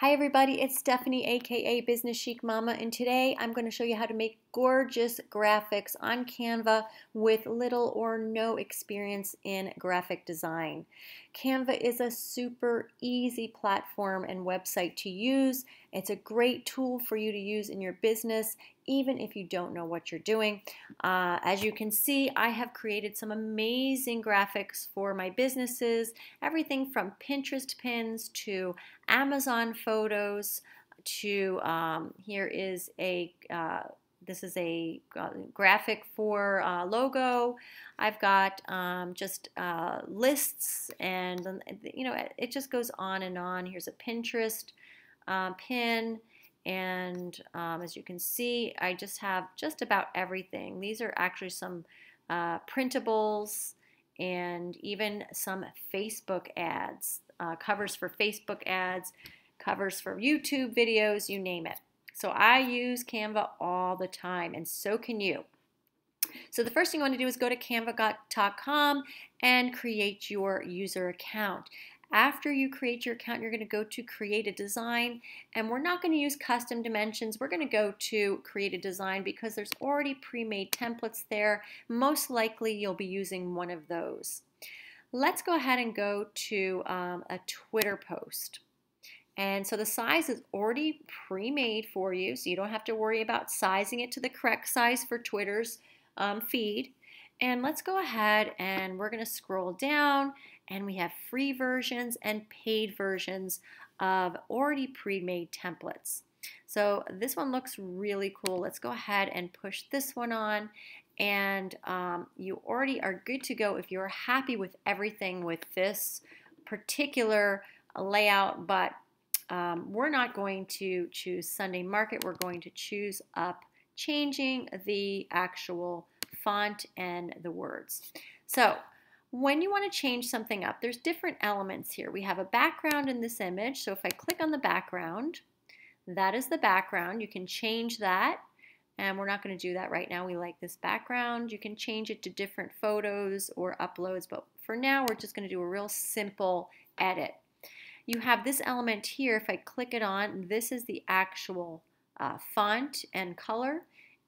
Hi everybody, it's Stephanie aka Business Chic Mama, and today I'm going to show you how to make gorgeous graphics on Canva with little or no experience in graphic design. Canva is a super easy platform and website to use. It's a great tool for you to use in your business even if you don't know what you're doing. As you can see, I have created some amazing graphics for my businesses, everything from Pinterest pins to Amazon photos to this is a graphic for logo. I've got just lists, and you know, it just goes on and on. Here's a Pinterest pin. And as you can see, I just have just about everything. These are actually some printables and even some Facebook ads, covers for Facebook ads, covers for YouTube videos, you name it. So I use Canva all the time, and so can you. So the first thing you want to do is go to canva.com and create your user account. After you create your account, you're going to go to create a design, and we're not going to use custom dimensions. We're going to go to create a design because there's already pre-made templates there. Most likely you'll be using one of those. Let's go ahead and go to a Twitter post. And so the size is already pre-made for you, so you don't have to worry about sizing it to the correct size for Twitter's feed. And let's go ahead and we're going to scroll down, and we have free versions and paid versions of already pre-made templates. So this one looks really cool. Let's go ahead and push this one on, and you already are good to go if you're happy with everything with this particular layout, but we're not going to choose Sunday Market. We're going to choose up, changing the actual font and the words. So when you want to change something up, there's different elements here. We have a background in this image, so if I click on the background, that is the background. You can change that, and we're not going to do that right now. We like this background. You can change it to different photos or uploads, but for now we're just going to do a real simple edit. You have this element here. If I click it on, this is the actual font and color.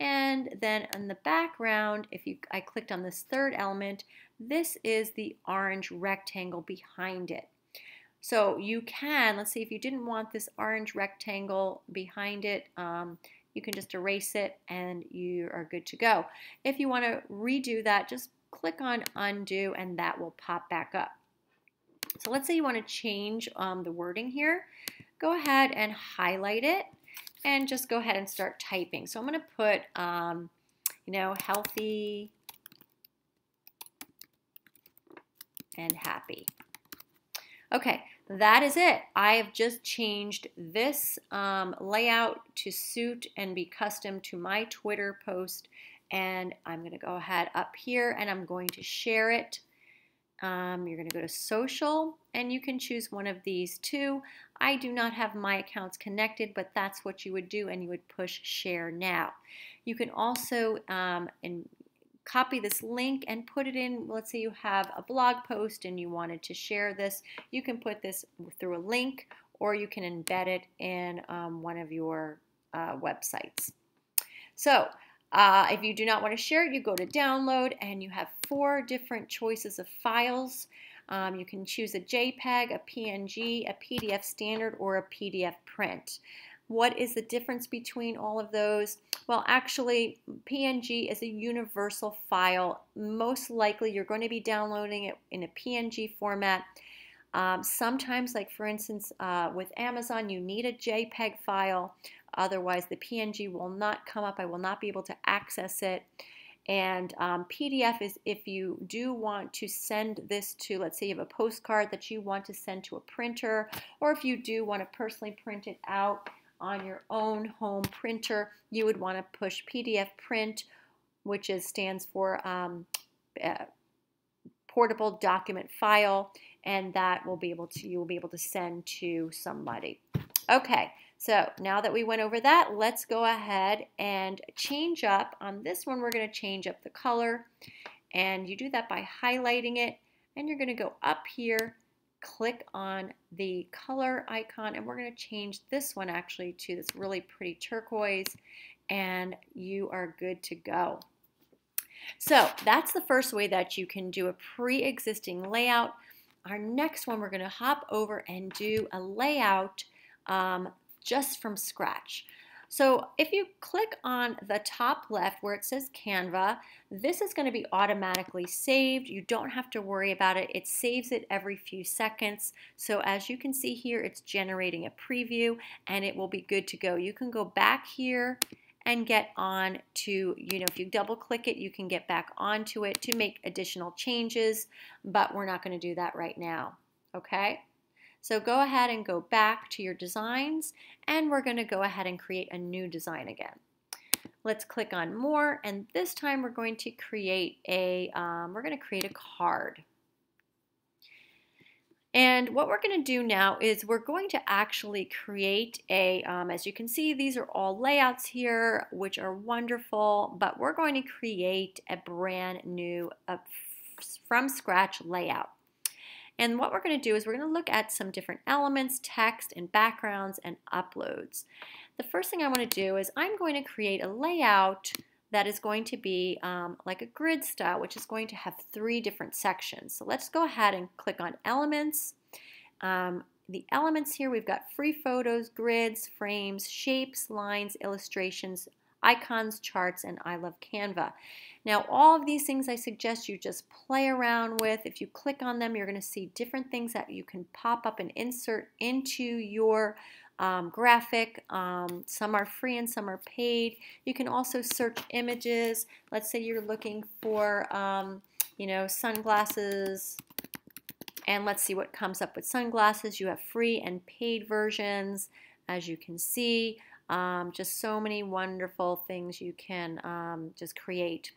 And then in the background, I clicked on this third element, this is the orange rectangle behind it. So you can, let's see, if you didn't want this orange rectangle behind it, you can just erase it and you are good to go. If you want to redo that, just click on undo and that will pop back up. So let's say you want to change the wording here. Go ahead and highlight it and just go ahead and start typing. So I'm going to put, you know, healthy and happy. Okay, that is it. I have just changed this layout to suit and be custom to my Twitter post, and I'm going to go ahead up here and I'm going to share it. You're going to go to social, and you can choose one of these two. I do not have my accounts connected, but that's what you would do, and you would push share now. You can also copy this link and put it in. Let's say you have a blog post and you wanted to share this. You can put this through a link, or you can embed it in one of your websites. So if you do not want to share it, you go to download, and you have 4 different choices of files. You can choose a JPEG, a PNG, a PDF standard, or a PDF print. What is the difference between all of those? Well, actually, PNG is a universal file. Most likely, you're going to be downloading it in a PNG format. Sometimes, like for instance, with Amazon, you need a JPEG file. Otherwise, the PNG will not come up. I will not be able to access it. And PDF is if you do want to send this to, let's say you have a postcard that you want to send to a printer, or if you do want to personally print it out on your own home printer, you would want to push PDF print, which stands for portable document file, and that will be able to, you will be able to send to somebody. Okay, so now that we went over that, let's go ahead and change up. On this one, we're going to change up the color, and you do that by highlighting it, and you're going to go up here, click on the color icon, and we're going to change this one actually to this really pretty turquoise, and you are good to go. So that's the first way that you can do a pre-existing layout. Our next one, we're going to hop over and do a layout just from scratch. So if you click on the top left where it says Canva, this is going to be automatically saved. You don't have to worry about it. It saves it every few seconds. So as you can see here, it's generating a preview and it will be good to go. You can go back here and get on to, you know, if you double click it, you can get back onto it to make additional changes, but we're not going to do that right now, okay? So go ahead and go back to your designs, and we're going to go ahead and create a new design again. Let's click on more, and this time we're going to create a card. And what we're going to do now is we're going to actually create a, as you can see, these are all layouts here, which are wonderful, but we're going to create a brand new from scratch layout. And what we're going to do is we're going to look at some different elements, text and backgrounds and uploads. The first thing I want to do is I'm going to create a layout that is going to be like a grid style, which is going to have 3 different sections. So let's go ahead and click on elements. The elements here, we've got free photos, grids, frames, shapes, lines, illustrations, icons, charts, and I love Canva. Now all of these things I suggest you just play around with. If you click on them, you're going to see different things that you can pop up and insert into your graphic. Some are free and some are paid. You can also search images. Let's say you're looking for you know, sunglasses, and let's see what comes up with sunglasses. You have free and paid versions, as you can see. Just so many wonderful things you can just create.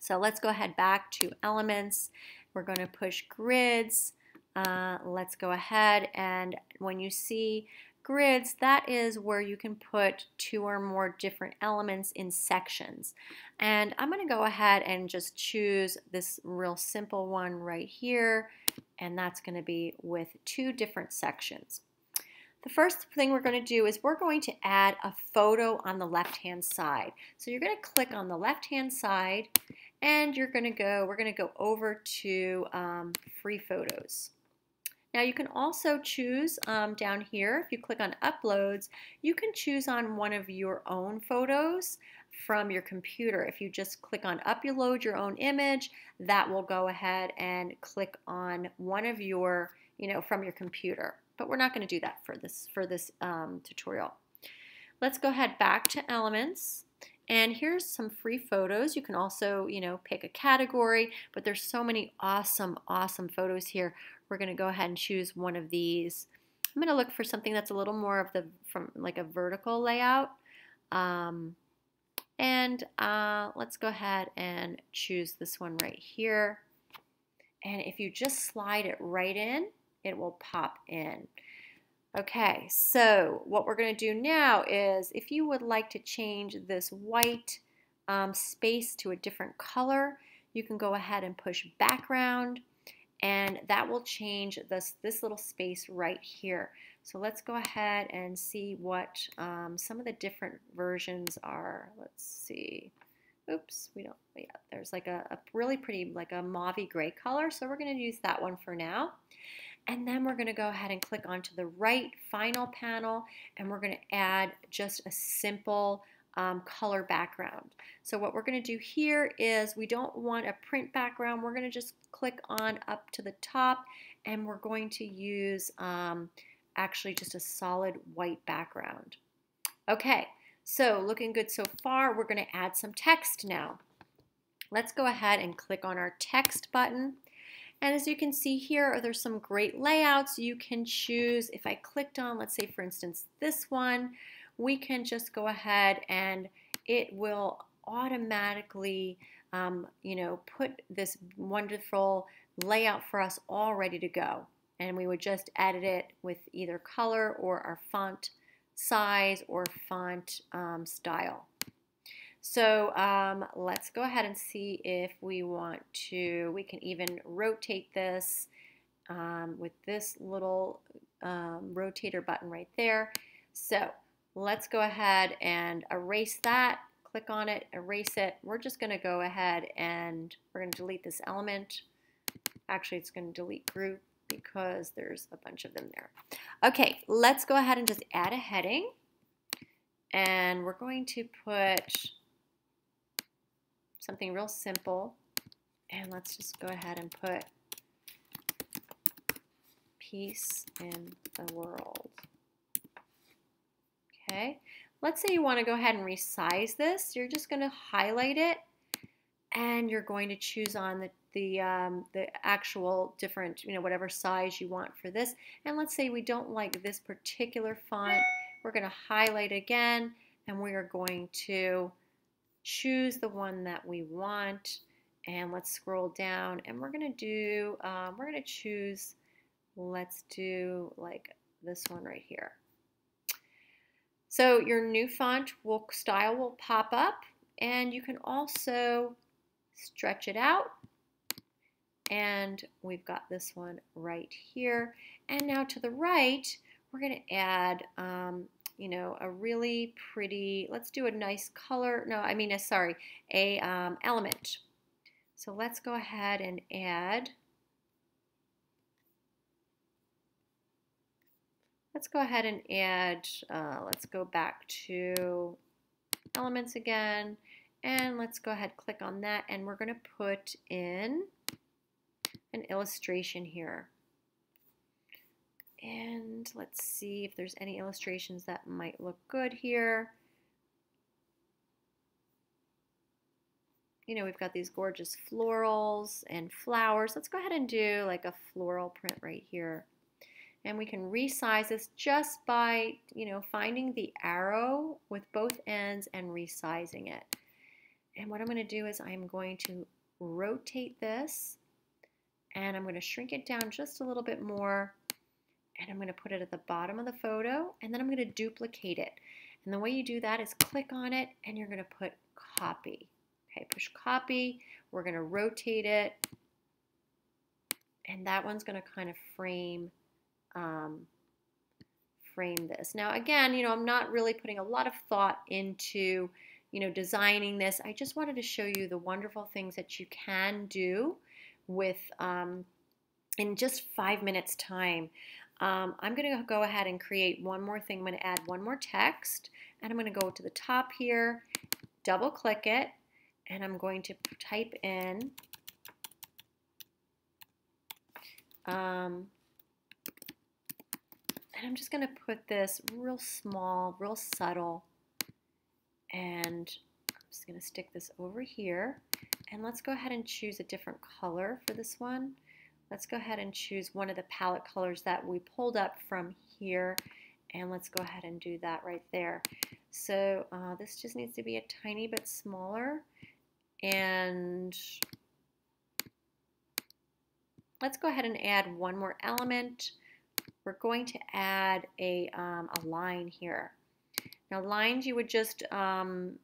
So let's go ahead back to elements. We're going to push grids. Let's go ahead, and when you see grids, that is where you can put 2 or more different elements in sections. And I'm going to go ahead and just choose this real simple one right here, and that's going to be with 2 different sections. The first thing we're going to do is we're going to add a photo on the left-hand side. So you're going to click on the left-hand side, and you're going to go, we're going to go over to free photos. Now you can also choose down here, if you click on uploads, you can choose on one of your own photos from your computer. If you just click on upload your own image, that will go ahead and click on one of your, you know, from your computer. But we're not going to do that for this tutorial. Let's go ahead back to elements, and here's some free photos. You can also, you know, pick a category, but there's so many awesome, awesome photos here. We're going to go ahead and choose one of these. I'm going to look for something that's a little more of the, from like a vertical layout, let's go ahead and choose this one right here. And if you just slide it right in, it will pop in. Okay, so what we're going to do now is if you would like to change this white space to a different color, you can go ahead and push background, and that will change this little space right here. So let's go ahead and see what some of the different versions are. Let's see. Oops, we don't, yeah, there's like a really pretty, like a mauvey gray color, so we're going to use that one for now. And then we're going to go ahead and click onto the right final panel, and we're going to add just a simple color background. So what we're going to do here is we don't want a print background. We're going to just click on up to the top, and we're going to use actually just a solid white background. Okay, so looking good so far. We're going to add some text now. Let's go ahead and click on our text button. And as you can see here, there's some great layouts you can choose. If I clicked on, let's say for instance, this one, we can just go ahead and it will automatically, you know, put this wonderful layout for us all ready to go. And we would just edit it with either color or our font size or font style. So let's go ahead and see if we want to, we can even rotate this with this little rotator button right there. So let's go ahead and erase that. Click on it, erase it. We're just going to go ahead and we're going to delete this element. Actually, it's going to delete group because there's a bunch of them there. Okay, let's go ahead and just add a heading. And we're going to put something real simple. And let's just go ahead and put peace in the world. Okay, let's say you want to go ahead and resize this. You're just going to highlight it, and you're going to choose on the actual different, whatever size you want for this. And let's say we don't like this particular font. We're going to highlight again, and we are going to choose the one that we want. And let's scroll down, and we're going to do, let's do like this one right here. So your new font style will pop up, and you can also stretch it out. And we've got this one right here. And now to the right, we're going to add, a really pretty, let's do a nice color. No, I mean, sorry, a element. So let's go ahead and add. Let's go back to elements again, and let's go ahead, click on that, and we're going to put in an illustration here. And let's see if there's any illustrations that might look good here. We've got these gorgeous florals and flowers. Let's go ahead and do like a floral print right here. And we can resize this just by, finding the arrow with both ends and resizing it. And what I'm going to do is I'm going to rotate this, and I'm going to shrink it down just a little bit more, and I'm going to put it at the bottom of the photo, and then I'm going to duplicate it. And the way you do that is click on it, and you're going to put copy. Okay, push copy. We're going to rotate it, and that one's going to kind of frame this. Now again, I'm not really putting a lot of thought into, designing this. I just wanted to show you the wonderful things that you can do with, in just 5 minutes time. I'm going to go ahead and create one more thing. I'm going to add one more text, and I'm going to go to the top here, double click it, and I'm going to type in, and I'm just going to put this real small, real subtle, and I'm just going to stick this over here. And let's go ahead and choose a different color for this one. Let's go ahead and choose one of the palette colors that we pulled up from here, and let's go ahead and do that right there. So this just needs to be a tiny bit smaller, and let's go ahead and add one more element. We're going to add a line here. Now lines, you would just click on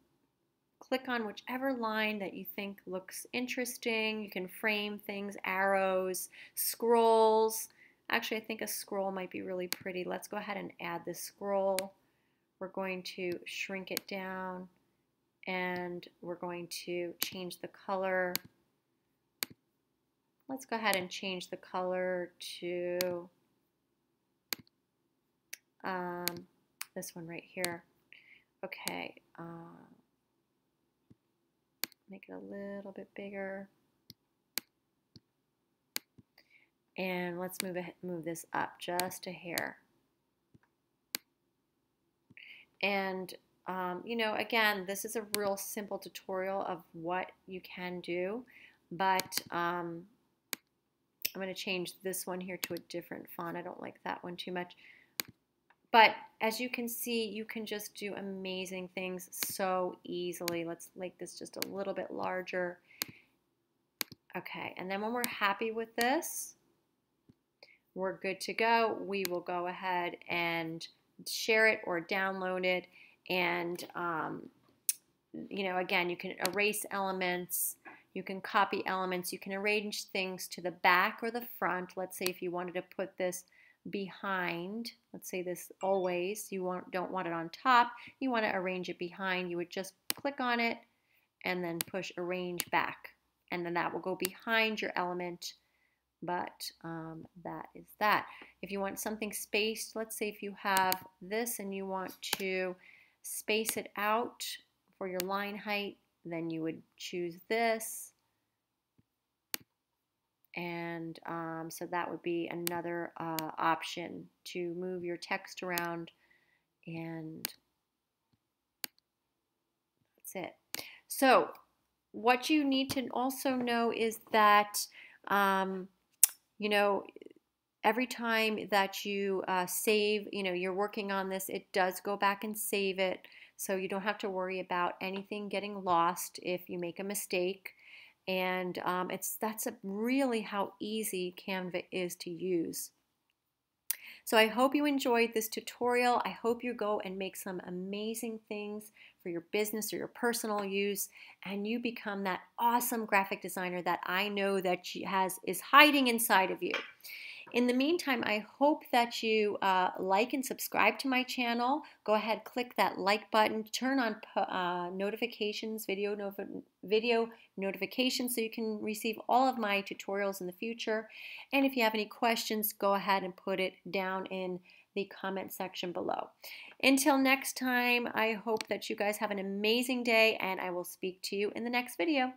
whichever line that you think looks interesting. You can frame things, arrows, scrolls. Actually, I think a scroll might be really pretty. Let's go ahead and add this scroll. We're going to shrink it down, and we're going to change the color. Let's go ahead and change the color to this one right here. Okay, make it a little bit bigger, and let's move this up just a hair. And again, this is a real simple tutorial of what you can do, but I'm going to change this one here to a different font. I don't like that one too much. But as you can see, you can just do amazing things so easily. Let's make this just a little bit larger. Okay, and then when we're happy with this, we're good to go. We will go ahead and share it or download it. And, again, you can erase elements. You can copy elements. You can arrange things to the back or the front. Let's say if you wanted to put this behind, let's say this always, don't want it on top, you want to arrange it behind, you would just click on it and then push arrange back. And then that will go behind your element, but that is that. If you want something spaced, let's say if you have this and you want to space it out for your line height, then you would choose this. And so that would be another option to move your text around, and that's it. So what you need to also know is that, you know, every time that you save, you know, you're working on this, it does go back and save it. So you don't have to worry about anything getting lost if you make a mistake. And that's really how easy Canva is to use. So I hope you enjoyed this tutorial. I hope you go and make some amazing things for your business or your personal use, and you become that awesome graphic designer that I know that is hiding inside of you. In the meantime, I hope that you like and subscribe to my channel. Go ahead, click that like button, turn on notifications, video notifications, so you can receive all of my tutorials in the future. And if you have any questions, go ahead and put it down in the comment section below. Until next time, I hope that you guys have an amazing day, and I will speak to you in the next video.